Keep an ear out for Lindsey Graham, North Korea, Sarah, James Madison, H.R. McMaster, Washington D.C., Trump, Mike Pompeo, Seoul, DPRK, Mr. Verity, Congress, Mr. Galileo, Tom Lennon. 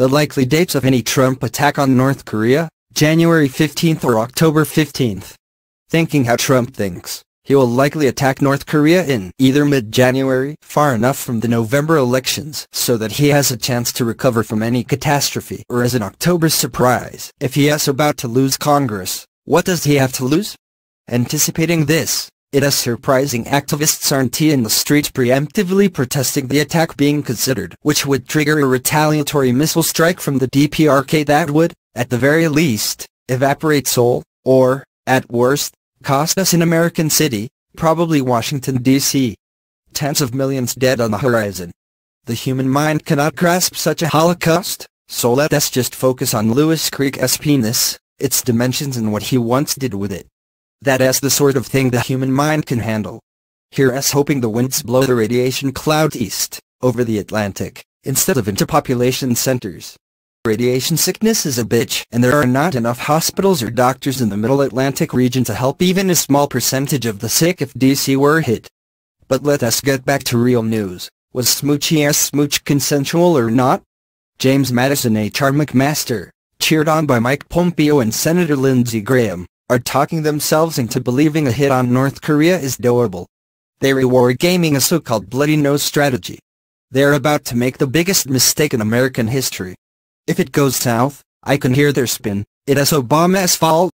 The likely dates of any Trump attack on North Korea, January 15th or October 15th. Thinking how Trump thinks, he will likely attack North Korea in either mid-January, far enough from the November elections so that he has a chance to recover from any catastrophe, or as an October surprise if he is about to lose Congress. What does he have to lose? Anticipating this, it is surprising activists aren't in the streets preemptively protesting the attack being considered, which would trigger a retaliatory missile strike from the DPRK that would, at the very least, evaporate Seoul, or, at worst, cost us an American city, probably Washington, D.C. Tens of millions dead on the horizon. The human mind cannot grasp such a holocaust, so let us just focus on Lewis Creek's penis, its dimensions and what he once did with it. That is the sort of thing the human mind can handle. Here is hoping the winds blow the radiation cloud east, over the Atlantic, instead of into population centers. Radiation sickness is a bitch, and there are not enough hospitals or doctors in the Middle Atlantic region to help even a small percentage of the sick if DC were hit. But let us get back to real news. Was Smoochy ass Smooch consensual or not? James Madison, H.R. McMaster, cheered on by Mike Pompeo and Senator Lindsey Graham, are talking themselves into believing a hit on North Korea is doable. They are wargaming a so-called bloody nose strategy. They're about to make the biggest mistake in American history. If it goes south, I can hear their spin, it is Obama's fault,